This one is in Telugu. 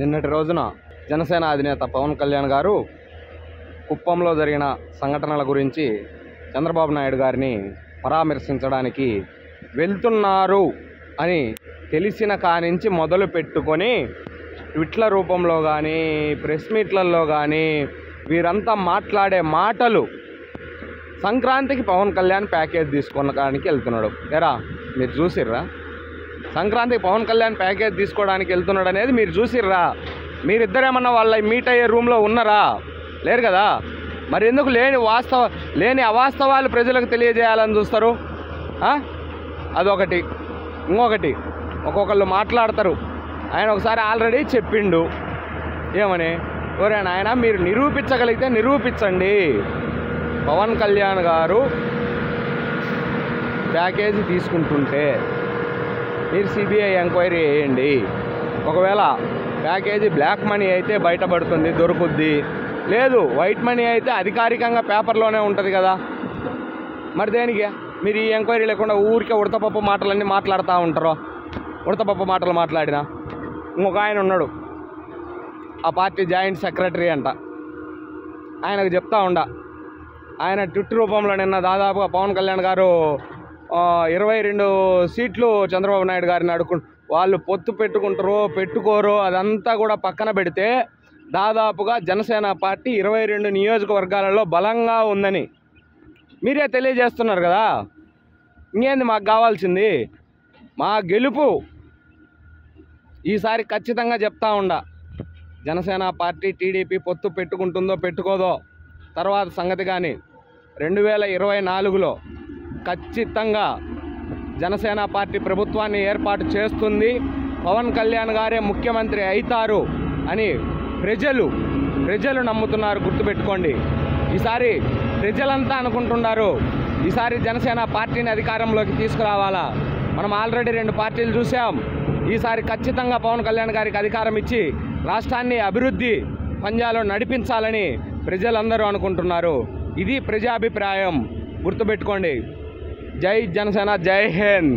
నిన్నటి రోజున జనసేన అధినేత పవన్ కళ్యాణ్ గారు కుప్పంలో జరిగిన సంఘటనల గురించి చంద్రబాబు నాయుడు గారిని పరామర్శించడానికి వెళ్తున్నారు అని తెలిసిన కానించి మొదలు పెట్టుకొని ట్విట్ల రూపంలో కానీ ప్రెస్ మీట్లల్లో కానీ వీరంతా మాట్లాడే మాటలు, సంక్రాంతికి పవన్ కళ్యాణ్ ప్యాకేజ్ తీసుకోవడానికి వెళ్తున్నాడు. ఎరా మీరు చూసిర్రా? సంక్రాంతికి పవన్ కళ్యాణ్ ప్యాకేజ్ తీసుకోవడానికి వెళ్తున్నాడు అనేది మీరు చూసిర్రా? మీరిద్దరేమన్నా వాళ్ళ మీట్ అయ్యే రూమ్లో ఉన్నారా? లేరు కదా. మరి ఎందుకు లేని అవాస్తవాలు ప్రజలకు తెలియజేయాలని చూస్తారు? అదొకటి. ఇంకొకటి, ఒక్కొక్కళ్ళు మాట్లాడతారు. ఆయన ఒకసారి ఆల్రెడీ చెప్పిండు ఏమని, ఎవరైనా ఆయన మీరు నిరూపించగలిగితే నిరూపించండి, పవన్ కళ్యాణ్ గారు ప్యాకేజీ తీసుకుంటుంటే మీరు సిబిఐ ఎంక్వైరీ వేయండి, ఒకవేళ ప్యాకేజీ బ్లాక్ మనీ అయితే బయటపడుతుంది, దొరుకుద్ది, లేదు వైట్ మనీ అయితే అధికారికంగా పేపర్లోనే ఉంటుంది కదా, మరి దేనికి మీరు ఈ ఎంక్వైరీ లేకుండా ఊరికే ఉడతపప్పు మాటలన్నీ మాట్లాడుతూ ఉంటారు. ఉడతపప్పు మాటలు మాట్లాడినా ఇంకొక ఆయన ఉన్నాడు, ఆ పార్టీ జాయింట్ సెక్రటరీ అంట, ఆయనకు చెప్తా ఉండ, ఆయన ట్విట్ రూపంలో నిన్న దాదాపుగా పవన్ కళ్యాణ్ గారు 22 సీట్లు చంద్రబాబు నాయుడు గారిని వాళ్ళు పొత్తు పెట్టుకుంటారో పెట్టుకోరో అదంతా కూడా పక్కన పెడితే దాదాపుగా జనసేన పార్టీ 22 నియోజకవర్గాలలో బలంగా ఉందని మీరే తెలియజేస్తున్నారు కదా. ఇంకేంది మాకు కావాల్సింది? మా గెలుపు ఈసారి ఖచ్చితంగా చెప్తా ఉండ, జనసేన పార్టీ టీడీపీ పొత్తు పెట్టుకుంటుందో పెట్టుకోదో తర్వాత సంగతి, కానీ 2024లో ఖచ్చితంగా జనసేన పార్టీ ప్రభుత్వాన్ని ఏర్పాటు చేస్తుంది, పవన్ కళ్యాణ్ గారే ముఖ్యమంత్రి అవుతారు అని ప్రజలు నమ్ముతున్నారు. గుర్తుపెట్టుకోండి, ఈసారి ప్రజలంతా అనుకుంటున్నారు ఈసారి జనసేన పార్టీని అధికారంలోకి తీసుకురావాలా, మనం ఆల్రెడీ 2 పార్టీలు చూసాం, ఈసారి ఖచ్చితంగా పవన్ కళ్యాణ్ గారికి అధికారం ఇచ్చి రాష్ట్రాన్ని అభివృద్ధి పంజాలో నడిపించాలని ప్రజలందరూ అనుకుంటున్నారు. ఇది ప్రజాభిప్రాయం, గుర్తుపెట్టుకోండి. జై జనసేన, జై హింద్.